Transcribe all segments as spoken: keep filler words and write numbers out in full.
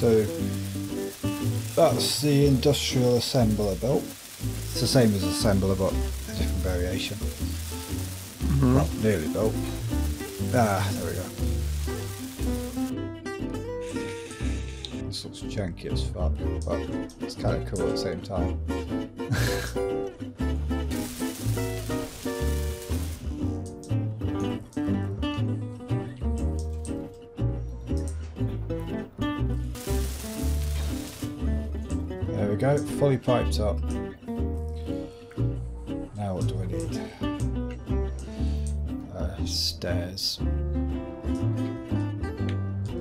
So that's the industrial assembler built. It's the same as assembler but a different variation. Mm-hmm. Well, nearly built. Ah, there we go. This looks janky as fuck, but it's kind of cool at the same time. There we go, fully piped up. Now what do we need? Stairs.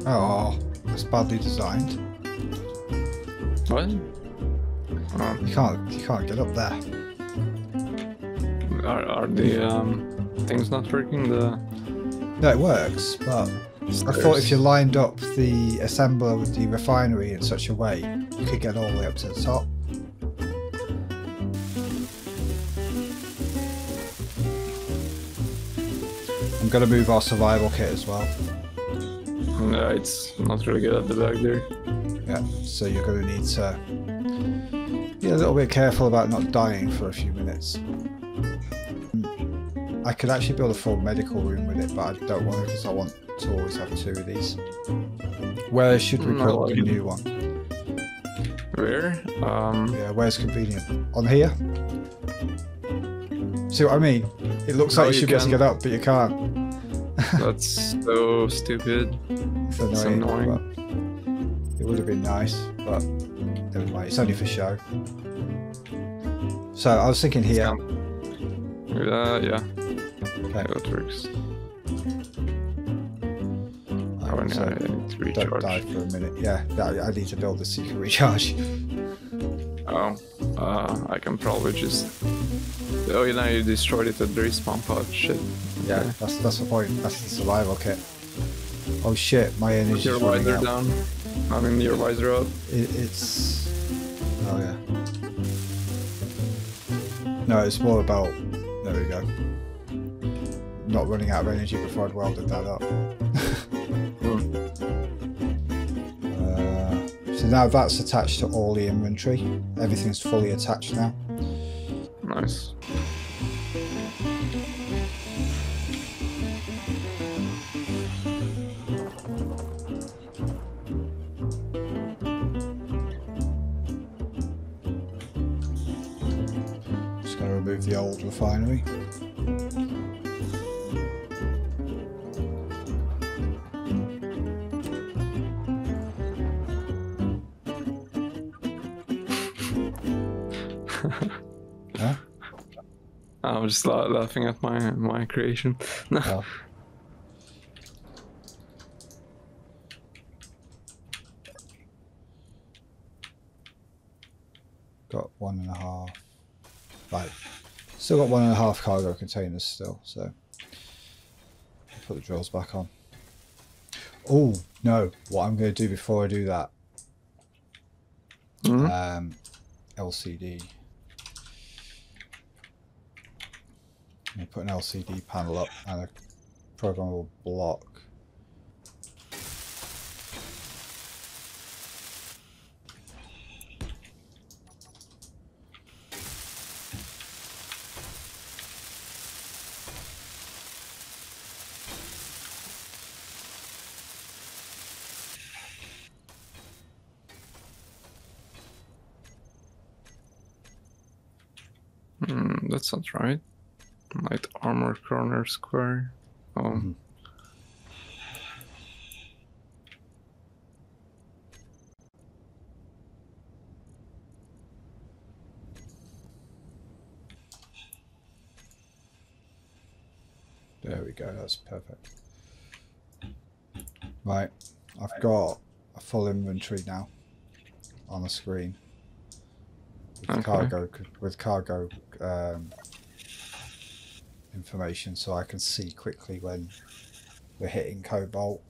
Oh, that's badly designed. What? Um, you can't, you can't get up there. Are, are the um, things not working? The no, it works, but stairs. I thought if you lined up the assembler with the refinery in such a way, you could get all the way up to the top. I'm gonna move our survival kit as well. No, it's not really good at the back there. Yeah, so you're gonna need to be a little bit careful about not dying for a few minutes. I could actually build a full medical room with it, but I don't want it because I want to always have two of these. Where should we put the new one? Where? Um... Yeah, where's convenient? On here? See what I mean? It looks no, like you should be able to get up, but you can't. That's so stupid. It's annoying. It's annoying. It would have been nice, but never mind. It's only for show. So I was thinking here. Uh, yeah. Okay, that works. Right, oh, no, so I need to recharge. Don't die for a minute. Yeah, I need to build a secret recharge. Oh, uh, I can probably just. Oh, you know, you destroyed it at the respawn pod, shit. Yeah, okay. that's that's the point. That's the survival kit. Oh shit, my energy's running out. Is your visor down? I mean, your visor up? It, it's... Oh yeah. No, it's more about... There we go. Not running out of energy before I'd welded that up. uh, so now that's attached to all the inventory. Everything's fully attached now. Nice. Just gonna remove the old refinery. Huh? I was just la laughing at my my creation. No. Oh. Got one and a half. Right. Still got one and a half cargo containers still, so I'll put the drills back on. Oh no! What I'm going to do before I do that? Mm-hmm. Um, L C D. I'm going to put an L C D panel up and a programmable block. Hmm, that's not right. Light armor corner square. Oh. Mm-hmm. There we go, that's perfect. Right, I've got a full inventory now on the screen with okay. cargo with cargo um information, so I can see quickly when we're hitting cobalt.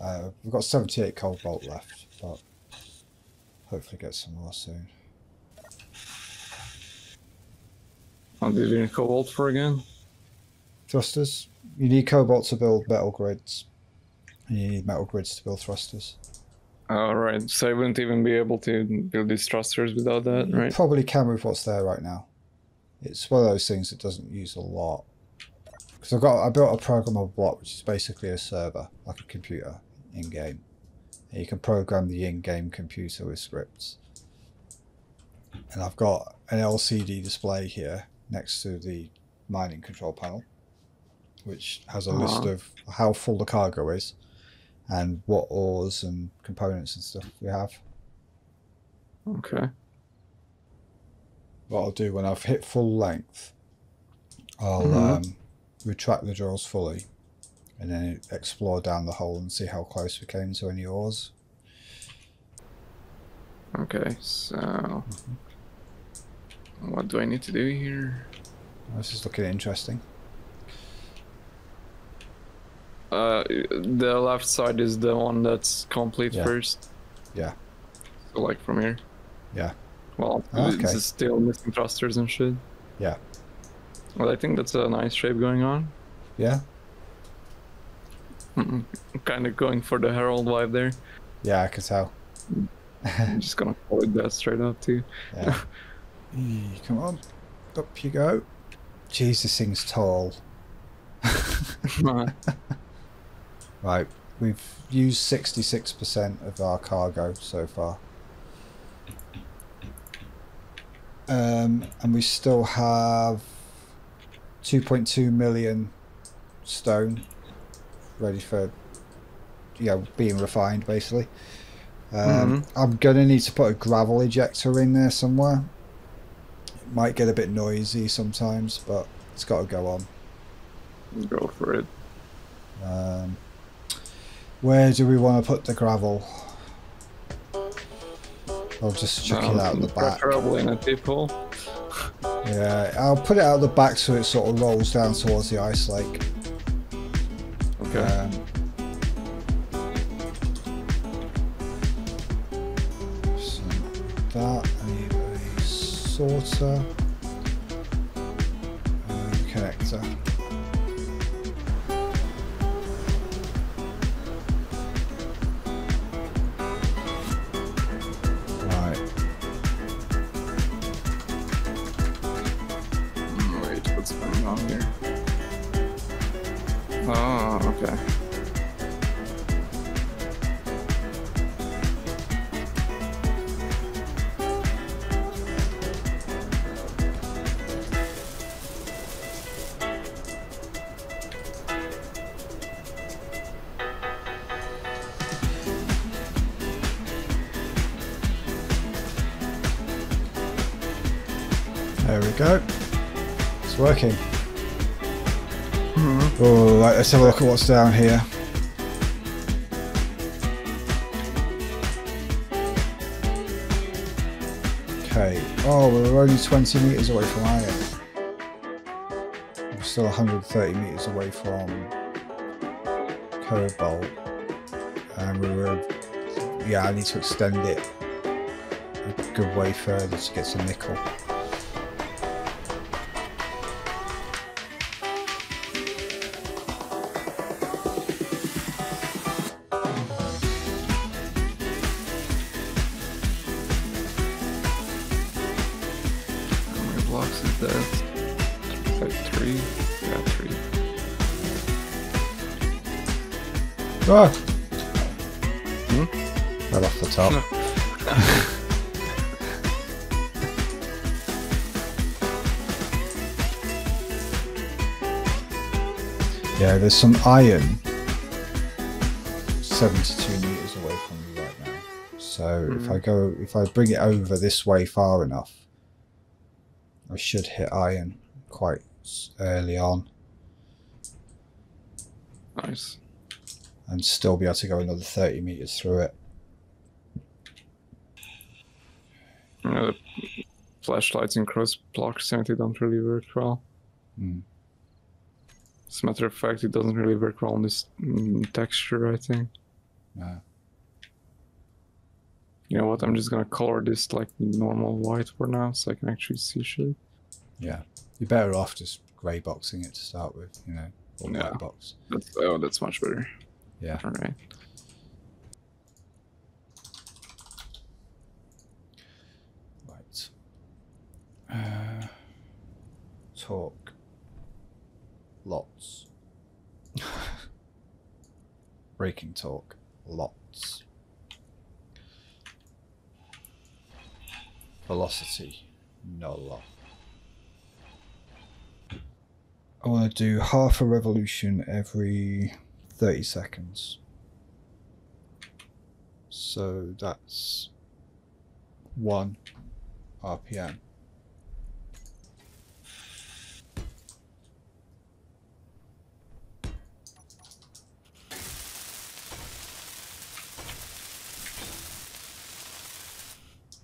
Uh, we've got seventy-eight cobalt left, but hopefully get some more soon. I'll be doing cobalt for again. Thrusters. You need cobalt to build metal grids, and you need metal grids to build thrusters. All right, so I wouldn't even be able to build these thrusters without that, right? You probably can with what's there right now. It's one of those things that doesn't use a lot. Because I've got, I built a programmable block, which is basically a server, like a computer in-game. And you can program the in-game computer with scripts. And I've got an L C D display here next to the mining control panel, which has a uh-huh. list of how full the cargo is and what ores and components and stuff we have. Okay. What I'll do when I've hit full length, I'll mm-hmm. um, retract the drills fully and then explore down the hole and see how close we came to any ores. Okay, so mm-hmm. what do I need to do here? This is looking interesting. Uh, the left side is the one that's complete yeah. first. Yeah. So like from here. Yeah. Well, oh, okay. It's still missing thrusters and shit. Yeah. Well, I think that's a nice shape going on. Yeah. Mm-mm. Kind of going for the Herald vibe there. Yeah, I can tell. I'm just gonna follow that straight up too. Yeah. Come on. Up you go. Jeez, this thing's tall. Right, we've used sixty-six percent of our cargo so far. Um, and we still have two point two million stone ready for, you know, being refined basically. Um, mm-hmm. I'm going to need to put a gravel ejector in there somewhere. It might get a bit noisy sometimes, but it's got to go on. Go for it. Um, where do we want to put the gravel? I'll just chuck no, it out the back. Preferably in a dip hole. Yeah, I'll put it out the back so it sort of rolls down towards the ice lake. Okay. Um, so that, I need a sorter and a connector. There we go. It's working. Mm-hmm. All right, let's have a look at what's down here. Okay. Oh, we're only twenty meters away from iron. We're still one hundred thirty meters away from cobalt. And we were, yeah, I need to extend it a good way further to get some nickel. Oh. Hmm? Right off the top. Yeah, there's some iron seventy-two meters away from me right now. So mm-hmm. if I go, if I bring it over this way far enough, I should hit iron quite early on. Nice. And still be able to go another thirty meters through it. You know, the flashlights and cross proximity don't really work well. Mm. As a matter of fact, it doesn't really work well on this mm, texture, I think. No. You know what, I'm just gonna color this like normal white for now, so I can actually see shit. Yeah, you're better off just grey boxing it to start with, you know, or yeah. white box. That's, oh, that's much better. Yeah. All right. Uh, talk. Lots. Breaking talk. Lots. Velocity. No lot. I want to do half a revolution every thirty seconds. So that's one R P M.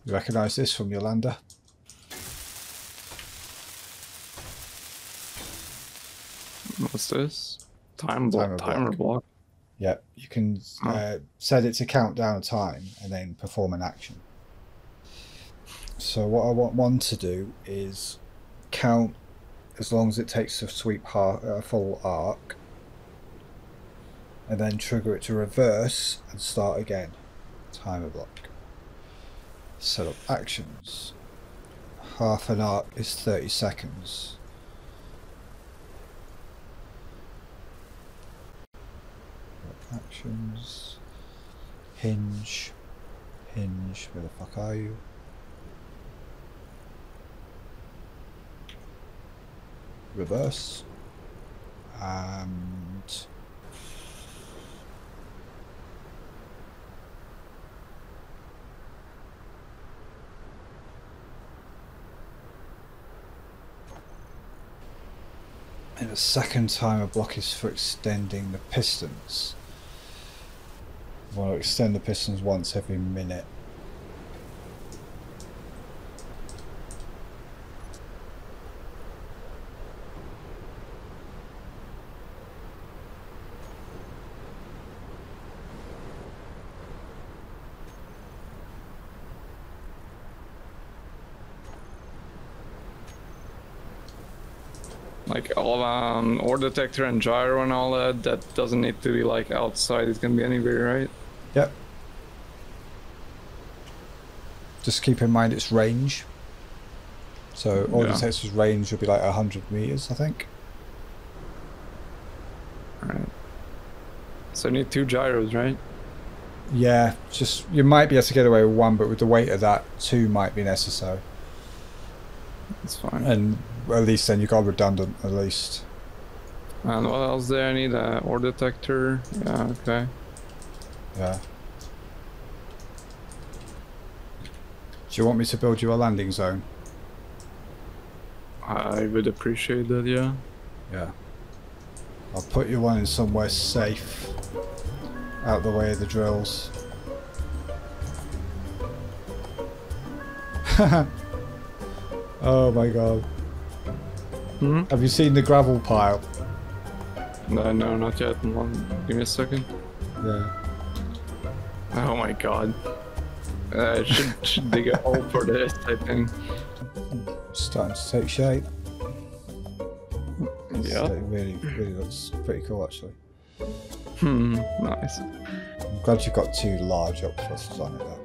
You recognise this from Yolanda? What's this? Time block. Timer block. Timer block. Yep, you can oh. uh, set it to count down time and then perform an action. So what I want one to do is count as long as it takes to sweep a uh, full arc, and then trigger it to reverse and start again. Timer block. Set up actions. Half an arc is thirty seconds. Actions. Hinge. Hinge. Where the fuck are you? Reverse. And And the second timer block is for extending the pistons. I want to extend the pistons once every minute. Like all um ore detector and gyro and all that, that doesn't need to be like outside, it can be anywhere, right? Yep. Just keep in mind its range. So all yeah. detector's range would be like a hundred meters, I think. Alright. So you need two gyros, right? Yeah, just you might be able to get away with one, but with the weight of that, two might be necessary. That's fine. And at least then you got redundant at least. And what else do I need? An ore detector. Yeah, okay. Yeah. Do you want me to build you a landing zone? I would appreciate that, yeah. Yeah. I'll put you one in somewhere safe, out the way of the drills. Oh my god. Mm-hmm. Have you seen the gravel pile? No, no, not yet. Give me a second. Yeah. Oh my god. I should, should dig a hole for this, I think. Starting to take shape. Yeah. So it really, really looks pretty cool, actually. Hmm, nice. I'm glad you got two large up thrusters on it, though.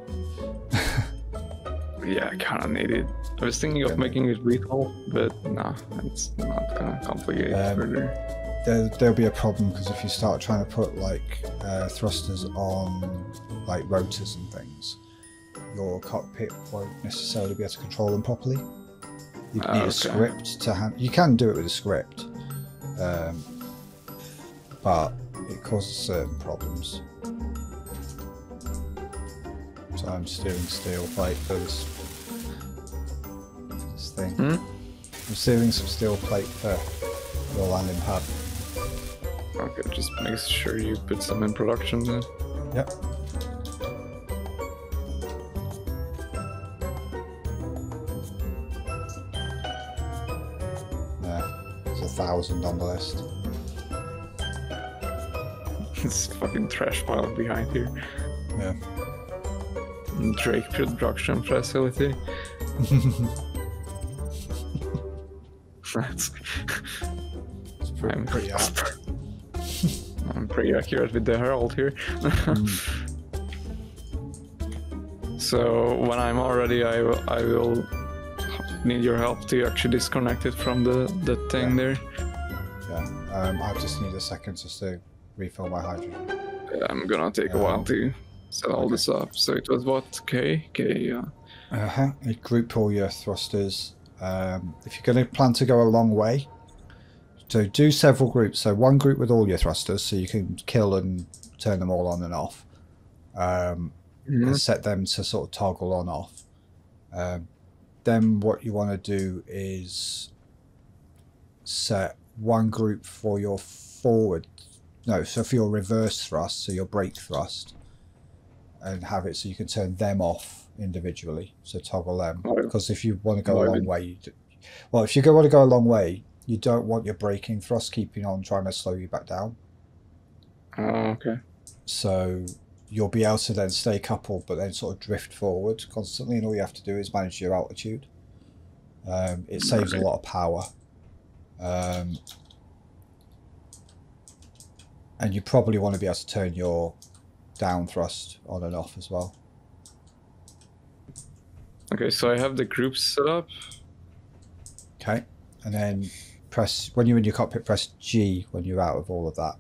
Yeah, I kind of need it. I was thinking of yeah, making it lethal, but nah, it's not gonna complicate um, further. There, there'll be a problem because if you start trying to put like uh, thrusters on like rotors and things, your cockpit won't necessarily be able to control them properly. You uh, need okay. a script to hand. You can do it with a script, um, but it causes certain problems. So I'm steering steel plate for this. thing. Hmm? I'm stealing some steel plate for your landing pad. Okay, just make sure you put some in production then. Yep. Yeah, there's a thousand on the list. This fucking trash pile behind here. Yeah. Drake production facility. That's pretty, I'm, pretty accurate. I'm pretty accurate with the Herald here. mm. So when I'm all ready, I, I will need your help to actually disconnect it from the, the thing yeah. there. Yeah, um, I just need a second just to refill my hydrogen. Yeah, I'm gonna take um, a while to set all okay. this up. So it was what? K? K, yeah. Uh-huh. You group all your thrusters. Um, if you're going to plan to go a long way, so do several groups. So one group with all your thrusters, so you can kill and turn them all on and off. Um, mm-hmm. And set them to sort of toggle on off. Um, then what you want to do is set one group for your forward, no, so for your reverse thrust, so your brake thrust, and have it so you can turn them off individually. So toggle them, because if you want to go a long way, you do, well, if you go, want to go a long way, you don't want your braking thrust keeping on trying to slow you back down. Oh, okay. So you'll be able to then stay coupled, but then sort of drift forward constantly, and all you have to do is manage your altitude. Um, it saves okay. a lot of power. Um, and you probably want to be able to turn your down thrust on and off as well. Okay, so I have the groups set up. Okay, and then press, when you're in your cockpit, press G when you're out of all of that.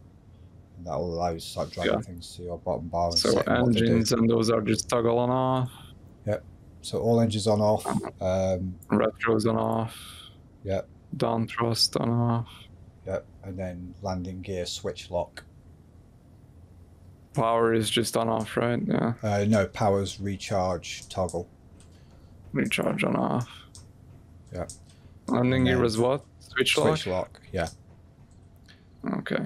And that will allow you to start dragging yeah. things to your bottom bar. And so engines and those are just toggle on off. Yep, so all engines on off. Um, Retros on off. Yep. Down thrust on off. Yep, and then landing gear switch lock. Power is just on off, right? Yeah. Uh, no, power's recharge toggle. Recharge on off. Yeah. Landing gear was what? Switch lock? Switch lock, yeah. Okay.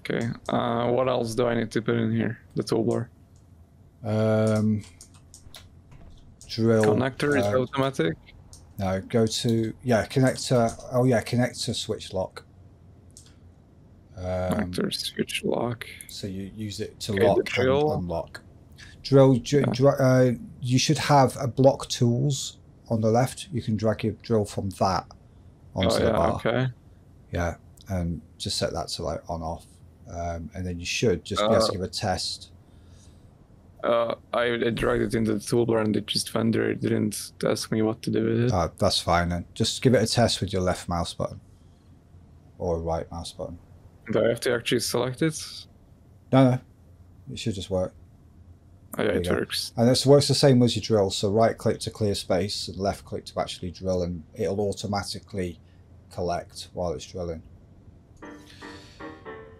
Okay. Uh, what else do I need to put in here? The toolbar. Um, drill. Connector is uh, automatic? No, go to, yeah, connector. Oh, yeah, connector switch lock. Um, connector switch lock. So you use it to okay, lock and unlock. Drill, dr yeah. dr uh, you should have a block tools on the left. You can drag your drill from that onto oh, yeah, the bar. Okay. Yeah, and just set that to like on off. Um, and then you should just uh, be able to give a test. Uh, I, I dragged it into the toolbar and it just vendor didn't ask me what to do with it. Uh, that's fine then. Just give it a test with your left mouse button or right mouse button. Do I have to actually select it? No, no. It should just work. Oh, yeah, it works. And this works the same as your drill. So right click to clear space and left click to actually drill, and it'll automatically collect while it's drilling.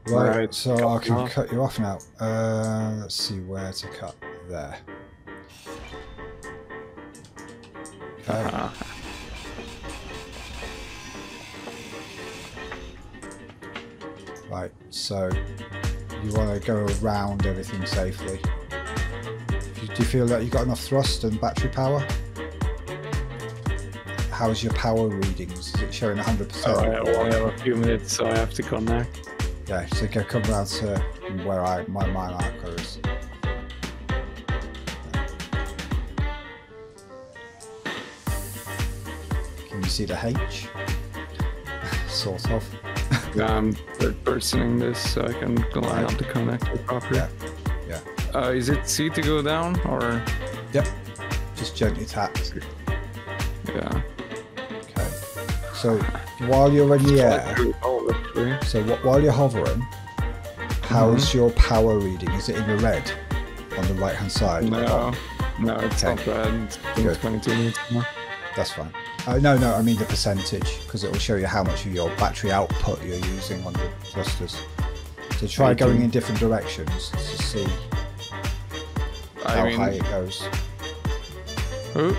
Right, right. so cut I can off. cut you off now. Uh, let's see where to cut there. Okay. Uh-huh. Right, so you want to go around everything safely. Do you feel that you've got enough thrust and battery power? How's your power readings? Is it showing one hundred percent? Oh, yeah, well, I have a few minutes, so I have to connect. Yeah, so go come round to where I my mine arco is. Can you see the H? Sort of. Yeah, I'm third personing this so I can line up the connector properly. Yeah. yeah. Uh, is it C to go down or? Yep. Just gently tap. Yeah. Okay. So while you're in the air. So what, while you're hovering, how's mm-hmm. your power reading? Is it in the red on the right hand side? No, no, it's okay. not red. It's twenty-two minutes more. That's fine. Uh, no, no, I mean the percentage, because it will show you how much of your battery output you're using on the thrusters. So try okay. going in different directions to see I how mean... high it goes. Ooh.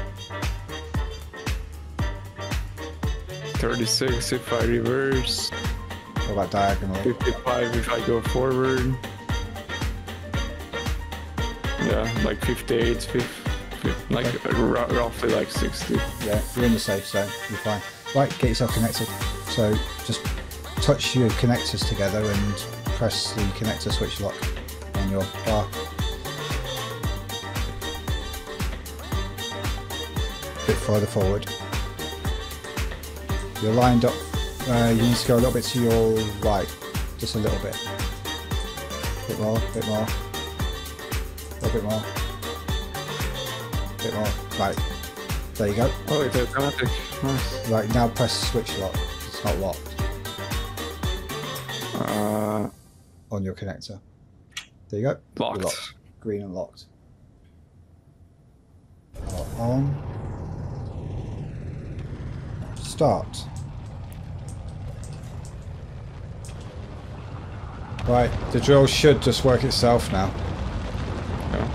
thirty-six if I reverse. What about diagonally? fifty-five if I go forward. Yeah, like fifty-eight, fifty, like okay. roughly like sixty. Yeah, you're in the safe zone, you're fine. Right, get yourself connected. So just touch your connectors together and press the connector switch lock on your bar. A bit further forward. You're lined up. Uh, you need to go a little bit to your right, just a little bit. Bit more, bit more, a little bit more, bit more. Right, There you go. Oh, it's automatic. Nice. Right, now press switch lock. It's not locked. Uh, on your connector. There you go. Locked. locked. Green and locked. Power on. Start. Right, the drill should just work itself now. Yeah.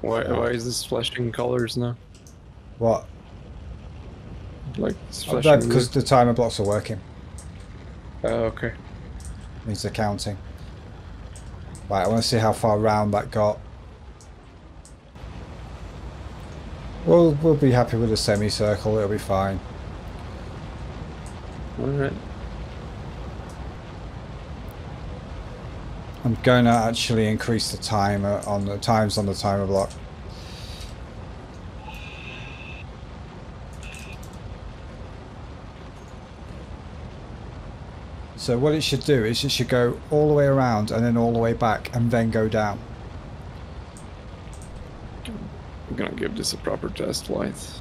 Why, why is this flashing colours now? What? Like, it's flashing oh, no, because the timer blocks are working. Oh, uh, okay. Means they're counting. Right, I want to see how far round that got. We'll, we'll be happy with a semicircle, it'll be fine. Alright. I'm going to actually increase the timer on the times on the timer block. So what it should do is it should go all the way around and then all the way back and then go down. I'm going to give this a proper test light.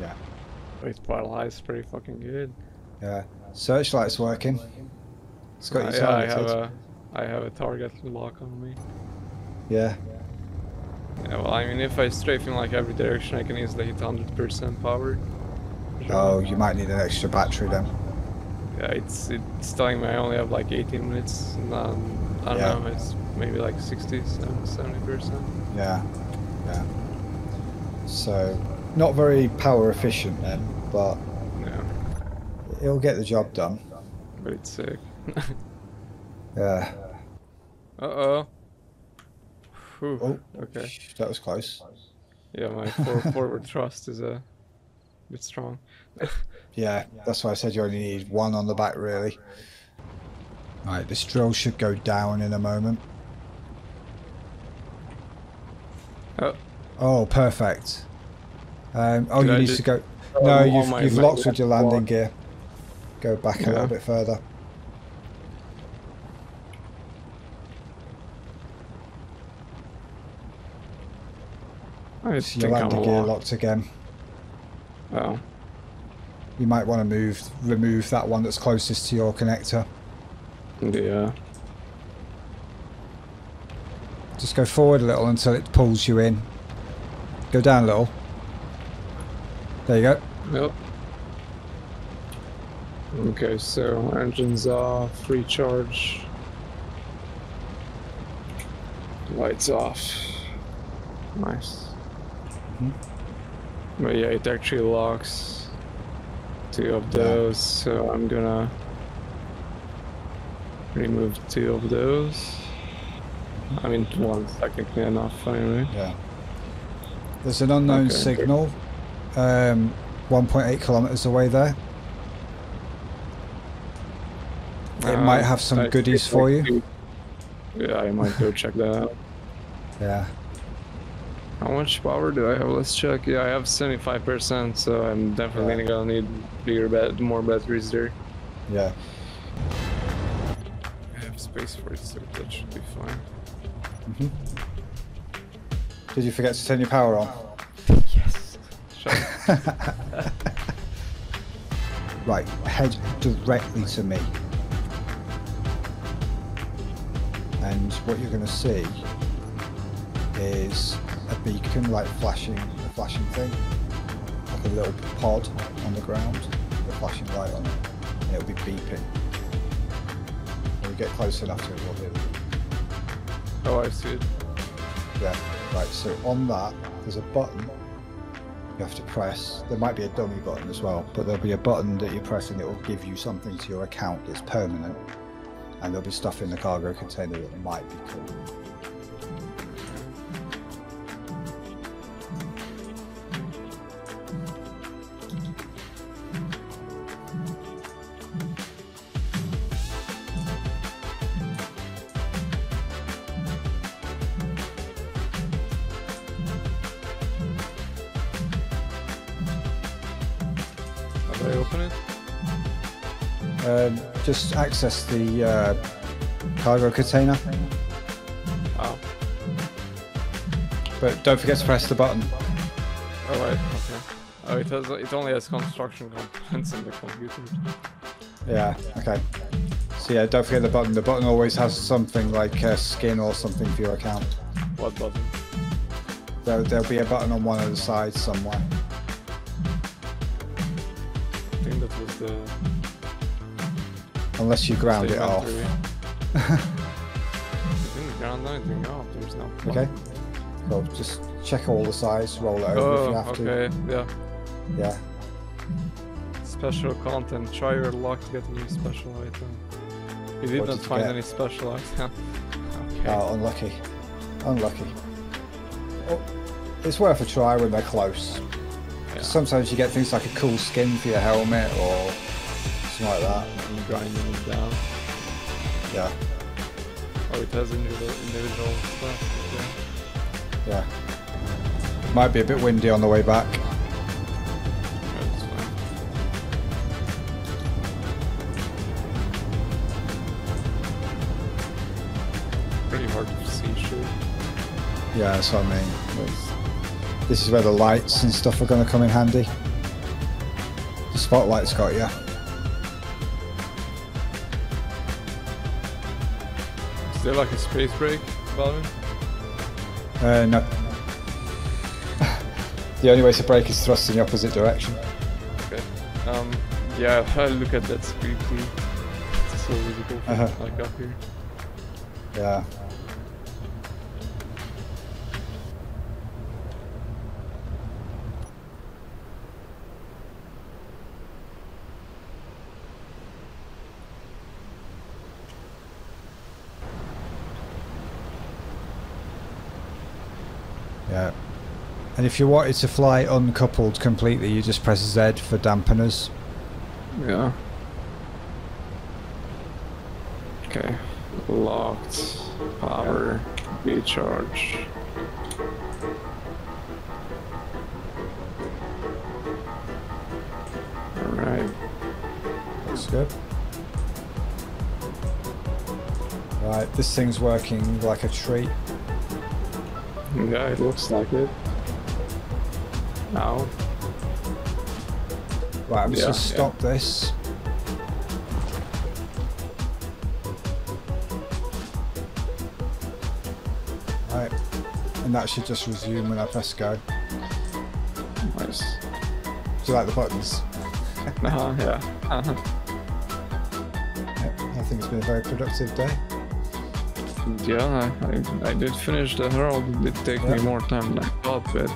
Yeah. This bottle high is pretty fucking good. Yeah, searchlight's working. It's got uh, your target. Yeah, I have a, I have a target lock on me. Yeah. Yeah, well, I mean, if I strafe in like every direction, I can easily hit one hundred percent power. Oh, you might need an extra battery then. Yeah, it's it's telling me I only have like eighteen minutes. And um, I don't yeah. know, it's maybe like sixty, seventy percent. Yeah, yeah. So, not very power efficient then, but. It'll get the job done. But it's sick. Yeah. Uh-oh. Oh, okay. That was close. Yeah, my forward thrust is a bit strong. Yeah, that's why I said you only need one on the back, really. Alright, this drill should go down in a moment. Oh. Oh, perfect. Um, oh, Did you I need to go... No, oh, you've, you've locked with your landing one. gear. Go back yeah. a little bit further. I so your landing gear locked again. Oh. You might want to move, remove that one that's closest to your connector. Yeah. Just go forward a little until it pulls you in. Go down a little. There you go. Yep. Okay, so engines off, recharge, lights off. Nice. Mm-hmm. But yeah, it actually locks two of those, so I'm gonna remove two of those. I mean, one's technically enough anyway. Yeah. There's an unknown okay. signal, um, one point eight kilometers away there. It might have some uh, goodies for you. Yeah, I might go check that out. Yeah. How much power do I have? Let's check. Yeah, I have seventy-five percent, so I'm definitely yeah. gonna need bigger, bat more batteries there. Yeah. I have space for it, so that should be fine. Mm-hmm. Did you forget to turn your power on? Yes. Shut up. Right, head directly to me. And what you're going to see is a beacon, like flashing, a flashing thing, like a little pod on the ground, the flashing light on it, and it'll be beeping. When we get close enough to it, we'll do it. Oh, I see it. Yeah, right, so on that, there's a button you have to press. There might be a dummy button as well, but there'll be a button that you press and it will give you something to your account that's permanent. And there'll be stuff in the cargo container that might be cool. How do I open it? Um, just access the uh, cargo container. Oh. But don't forget to press the button. Oh, right, okay. Oh, it, has, it only has construction components in the computer. Yeah, okay. So yeah, don't forget the button. The button always has something like a skin or something for your account. What button? There, there'll be a button on one of the sides somewhere. I think that was the... Unless you ground it off. I didn't ground anything off, there's no problem. Okay. Cool, just check all the sides, roll it over oh, if you have okay. to. Okay, yeah. Yeah. Special content, try your luck to get a new special item. You did not find any special item. Okay. Oh, unlucky. Unlucky. Oh, it's worth a try when they're close. Yeah. Sometimes you get things like a cool skin for your helmet or something like that. And you're grinding it down. Yeah. Oh, it has individual stuff. Okay. Yeah. Might be a bit windy on the way back. Pretty hard to see, sure. Yeah, that's what I mean. This is where the lights and stuff are going to come in handy. The spotlight's got you. Is there like a space break, Balvin? Uh, no. The only way to break is thrust in the opposite direction. Okay. Um, yeah, I look at that screen, please. It's so visible, uh-huh. like up here. Yeah. Yeah. And if you wanted to fly uncoupled completely, you just press Z for dampeners. Yeah. Okay. Locked, power, recharge. Alright. Looks good. Right, this thing's working like a treat. Yeah, it looks like it. Now. Right, I'm just yeah, gonna stop yeah. this. And that should just resume when I press go. Nice. Do you like the buttons? Uh-huh, yeah. Uh-huh. Yeah, I think it's been a very productive day. Yeah, I, I did finish the Herald. It did take yeah. me more time than I thought, but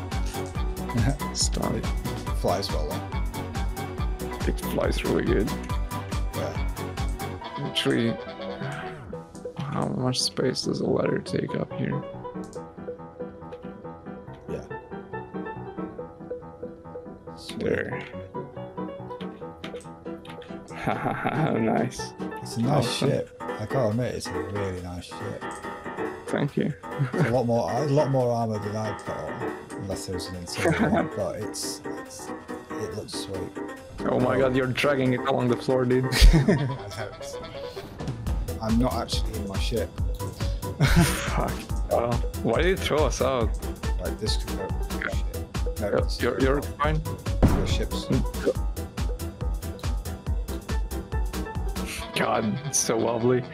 started. It flies well then. It flies really good. Yeah. Actually, how much space does a ladder take up here? There. Hahaha, nice. It's a nice awesome. ship. I gotta admit, it's a really nice ship. Thank you. It's a lot more, a lot more armor than I thought, unless there was an interior one. But it's, it's, it looks sweet. Oh my God, you're dragging it along the floor, dude. I'm not actually in my ship. Fuck. Well, why did you throw us out? Like this could go. No, yeah, you're, you're fine. Your ships. God, it's so wobbly.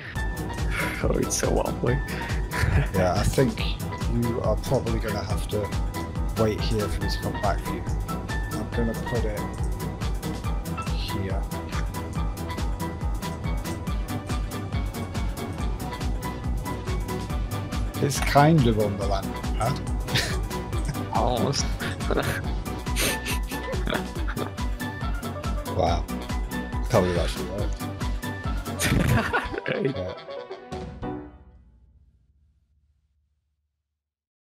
Oh, it's so wobbly. Yeah, I think you are probably going to have to wait here for me to come back for you. I'm going to put it here. It's kind of on the landing pad. Almost. Wow. Probably actually worked. Right. Yeah.